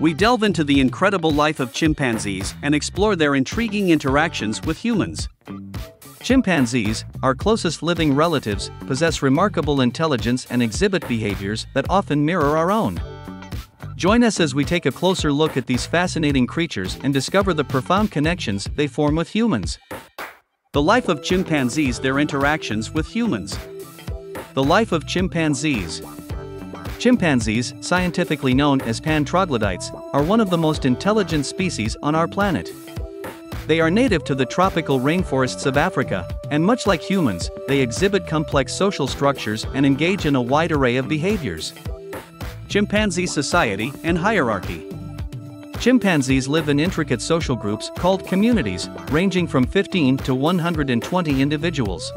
We delve into the incredible life of chimpanzees and explore their intriguing interactions with humans. Chimpanzees, our closest living relatives, possess remarkable intelligence and exhibit behaviors that often mirror our own. Join us as we take a closer look at these fascinating creatures and discover the profound connections they form with humans. The life of chimpanzees, their interactions with humans. The life of chimpanzees. Chimpanzees, scientifically known as Pan troglodytes, are one of the most intelligent species on our planet. They are native to the tropical rainforests of Africa, and much like humans, they exhibit complex social structures and engage in a wide array of behaviors. Chimpanzee society and hierarchy. Chimpanzees live in intricate social groups called communities, ranging from 15 to 120 individuals.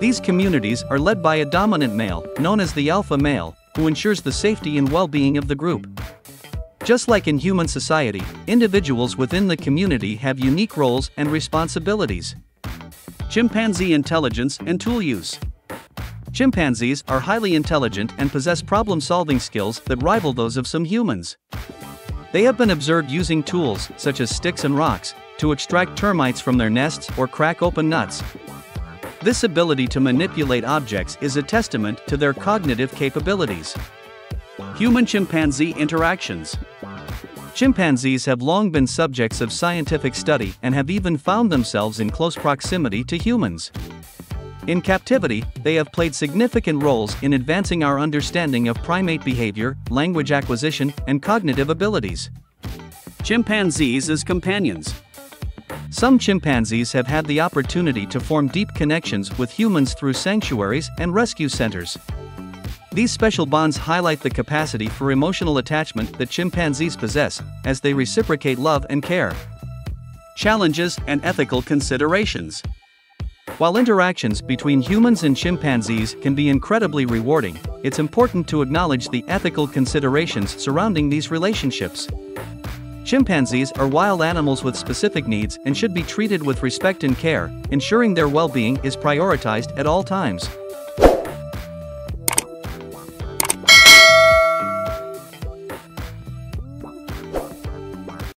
These communities are led by a dominant male, known as the alpha male, who ensures the safety and well-being of the group. Just like in human society, individuals within the community have unique roles and responsibilities. Chimpanzee intelligence and tool use. Chimpanzees are highly intelligent and possess problem-solving skills that rival those of some humans. They have been observed using tools, such as sticks and rocks, to extract termites from their nests or crack open nuts. This ability to manipulate objects is a testament to their cognitive capabilities. Human chimpanzee interactions. Chimpanzees have long been subjects of scientific study and have even found themselves in close proximity to humans. In captivity, they have played significant roles in advancing our understanding of primate behavior, language acquisition, and cognitive abilities. Chimpanzees as companions. Some chimpanzees have had the opportunity to form deep connections with humans through sanctuaries and rescue centers. These special bonds highlight the capacity for emotional attachment that chimpanzees possess, as they reciprocate love and care. Challenges and ethical considerations. While interactions between humans and chimpanzees can be incredibly rewarding, it's important to acknowledge the ethical considerations surrounding these relationships. Chimpanzees are wild animals with specific needs and should be treated with respect and care, ensuring their well-being is prioritized at all times.